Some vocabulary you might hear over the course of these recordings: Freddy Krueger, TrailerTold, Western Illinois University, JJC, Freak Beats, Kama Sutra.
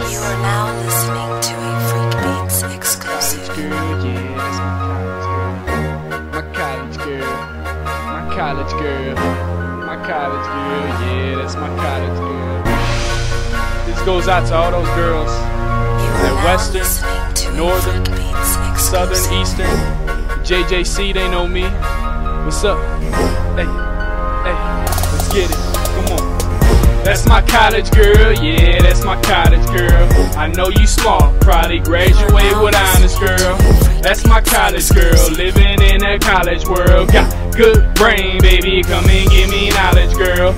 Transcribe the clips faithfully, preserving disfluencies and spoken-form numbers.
guys. You are now listening to a Freak Beats exclusive. College girl, yeah, that's my college girl. My college girl. My college girl, yeah, that's my college girl. This goes out to all those girls. That Western, Northern, Southern, Eastern, J J C, they know me. What's up? Hey, hey, let's get it. Come on. That's my college girl, yeah, that's my college girl. I know you smart, probably graduate with honors, girl. That's my college girl, living in a college world. Got good brain, baby, come and give me knowledge, girl.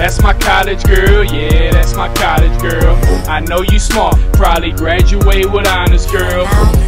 That's my college girl, yeah, that's my college girl. I know you smart, probably graduate with honors, girl.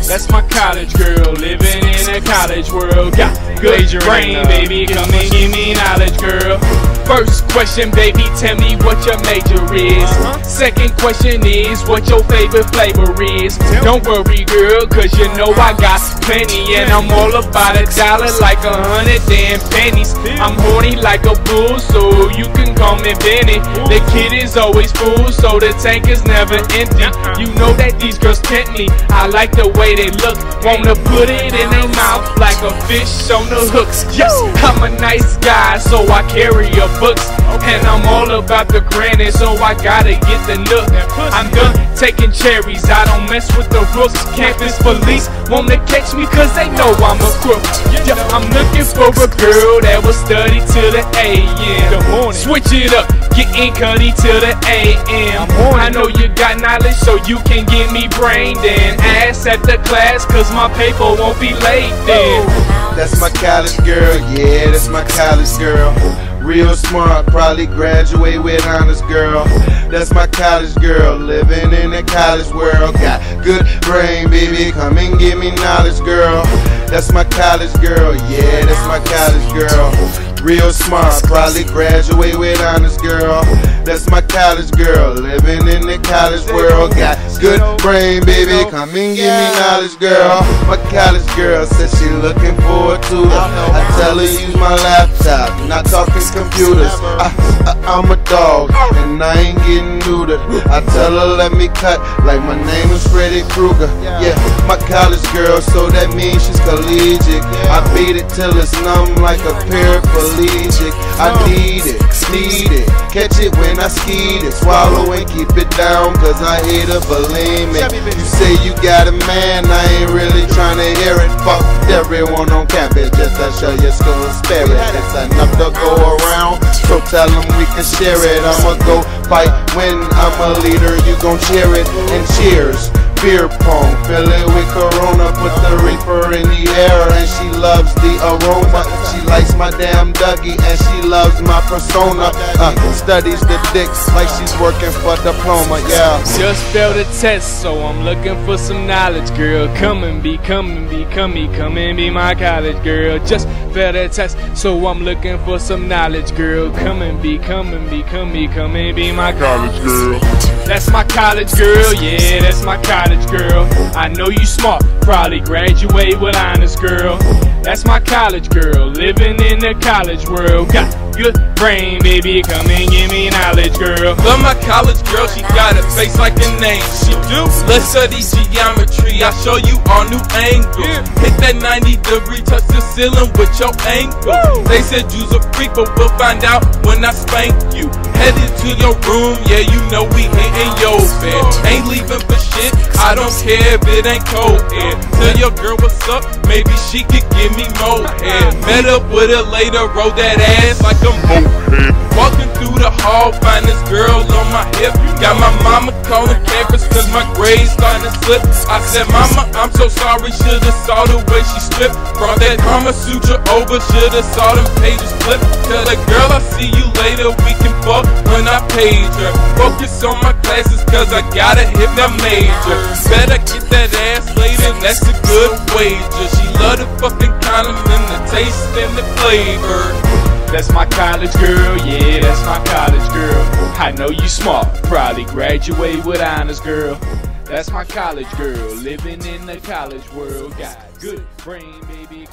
That's my college girl, living in a college world. Got good brain, baby, come and give me knowledge, girl. First question, baby, tell me what your major is. uh-huh. Second question is, what your favorite flavor is? Don't worry, girl, cause you know I got plenty. And I'm all about a dollar like a hundred damn pennies. I'm horny like a bull, so you can call me Benny. The kid is always full, so the tank is never empty. You know that these girls tempt me. I like the way they look. Wanna put it in their mouth like a fish on the hooks. Yes, I'm a nice guy, so I carry a books, and I'm all about the granny, so I gotta get the look. I'm done taking cherries, I don't mess with the rooks. Campus police wanna catch me cause they know I'm a crook. Yeah, I'm looking for a girl that will study till the A M. Switch it up, getting cutty till the A M. I know you got knowledge, so you can get me brain then. Ass at the class cause my paper won't be late then. That's my college girl, yeah, that's my college girl. Real smart, probably graduate with honors, girl. That's my college girl, living in the college world. Got good brain, baby, come and give me knowledge, girl. That's my college girl, yeah, that's my college girl. Real smart, probably graduate with honors, girl. That's my college girl, living in the college world. Got good brain, baby, come and give me knowledge, girl. My college girl said she looking forward to it. I tell her use my laptop, not talking computers. I, I, I'm a dog and I ain't getting neutered. I tell her let me cut like my name is Freddy Krueger. Yeah, my college girl, so that means she's collegiate. I beat it till it's numb like a paraplegic. I need it, need it, catch it when I ski it. Swallow and keep it down cause I hate a bulimic. You say you got a man, I ain't really trying to hear it. Fuck everyone on campus, just to show your school spirit. It's enough to go around, so tell them we can share it. I'ma go fight, when I'm a leader, you gon' cheer it. And cheers, beer pong, fill it with Corona, put the reefer in the air, and she loves the aroma. She likes my damn Dougie, and she loves my persona. Uh, studies the dicks like she's working for diploma, yeah. Just failed a test, so I'm looking for some knowledge, girl. Come and be, come and be, come and be, come and be my college, girl. Just failed a test, so I'm looking for some knowledge, girl. Come and be, come and be, come and be, come and be my college, girl. That's my college, girl, yeah, that's my college girl. I know you smart, probably graduate with honors, girl. That's my college girl, living in the college world. Got good brain, baby, come and give me knowledge, girl. Love my college girl, she got a face like a name. She do. Let's study geometry, I'll show you our new angle. Hit that ninety degree, touch the ceiling with your ankle. They said you's a freak, but we'll find out when I spank you. Headed to your room, yeah, you know we hitting your bed. Ain't leaving for shit, I don't care if it ain't cold air. Tell your girl what's up, maybe she could give me more hair. Met up with her later, rode that ass like a moped. Walking through the hall, find this girl on my hip. Got my mama calling campus cause my grades starting to slip. I said, mama, I'm so sorry, shoulda saw the way she slipped. Brought that Kama Sutra over, shoulda saw them pages flip. Tell the girl I see you later, we can fuck when I page her. Focus on my classes cause I gotta hit that major. Better get that ass later, that's a good wager. She love the fucking condom and the taste and the flavor. That's my college girl, yeah, that's my college girl. I know you smart, probably graduate with honors, girl. That's my college girl, living in the college world. Got good brain, baby.